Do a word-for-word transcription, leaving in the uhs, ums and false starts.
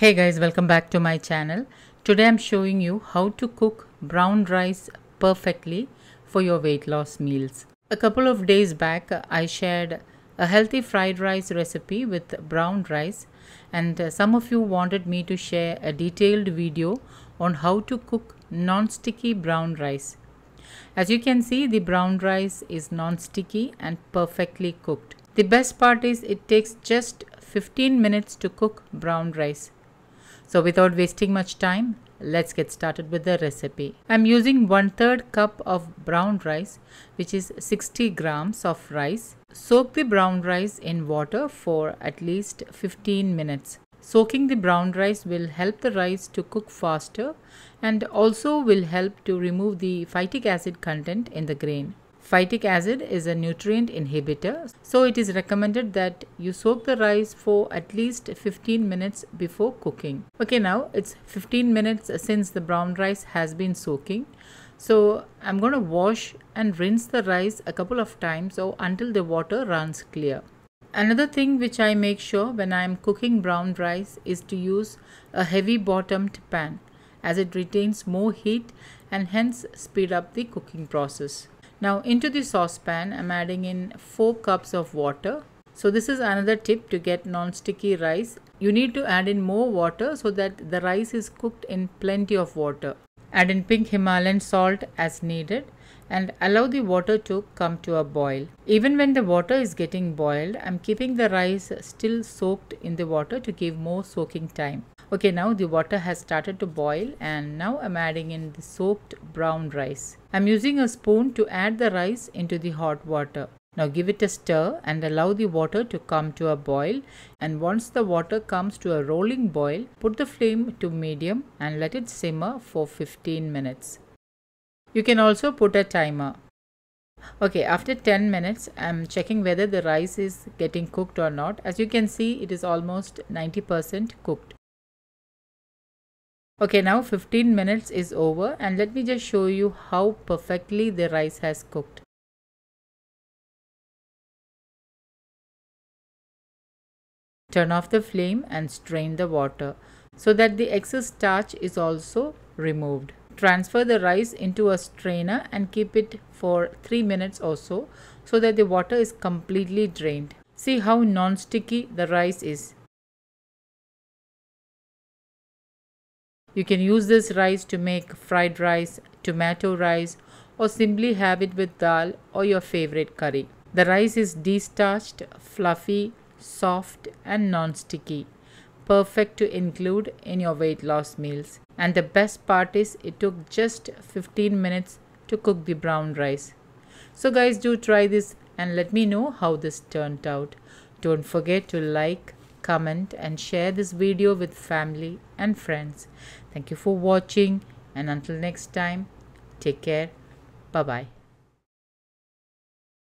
Hey guys, welcome back to my channel. Today I'm showing you how to cook brown rice perfectly for your weight loss meals. A couple of days back I shared a healthy fried rice recipe with brown rice, and some of you wanted me to share a detailed video on how to cook non-sticky brown rice. As you can see, the brown rice is non-sticky and perfectly cooked. The best part is it takes just fifteen minutes to cook brown rice. So without wasting much time, let's get started with the recipe. I'm using one third cup of brown rice, which is sixty grams of rice. Soak the brown rice in water for at least fifteen minutes. Soaking the brown rice will help the rice to cook faster and also will help to remove the phytic acid content in the grain. Phytic acid is a nutrient inhibitor, so it is recommended that you soak the rice for at least fifteen minutes before cooking. Okay, now it's fifteen minutes since the brown rice has been soaking. So I'm going to wash and rinse the rice a couple of times or until the water runs clear. Another thing which I make sure when I am cooking brown rice is to use a heavy bottomed pan, as it retains more heat and hence speed up the cooking process. Now into the saucepan I'm adding in four cups of water. So this is another tip to get non-sticky rice. You need to add in more water so that the rice is cooked in plenty of water. Add in pink Himalayan salt as needed and allow the water to come to a boil. Even when the water is getting boiled, I'm keeping the rice still soaked in the water to give more soaking time. Okay, now the water has started to boil and now I'm adding in the soaked brown rice. I'm using a spoon to add the rice into the hot water. Now give it a stir and allow the water to come to a boil, and once the water comes to a rolling boil, put the flame to medium and let it simmer for fifteen minutes. You can also put a timer. Okay, after ten minutes I'm checking whether the rice is getting cooked or not. As you can see, it is almost ninety percent cooked. Okay, now fifteen minutes is over and let me just show you how perfectly the rice has cooked. Turn off the flame and strain the water so that the excess starch is also removed. Transfer the rice into a strainer and keep it for three minutes or so, so that the water is completely drained. See how non-sticky the rice is. You can use this rice to make fried rice, tomato rice, or simply have it with dal or your favorite curry. The rice is destarched, fluffy, soft and non-sticky. Perfect to include in your weight loss meals. And the best part is it took just fifteen minutes to cook the brown rice. So guys, do try this and let me know how this turned out. Don't forget to like, comment and share this video with family and friends. Thank you for watching, and until next time, take care. Bye bye.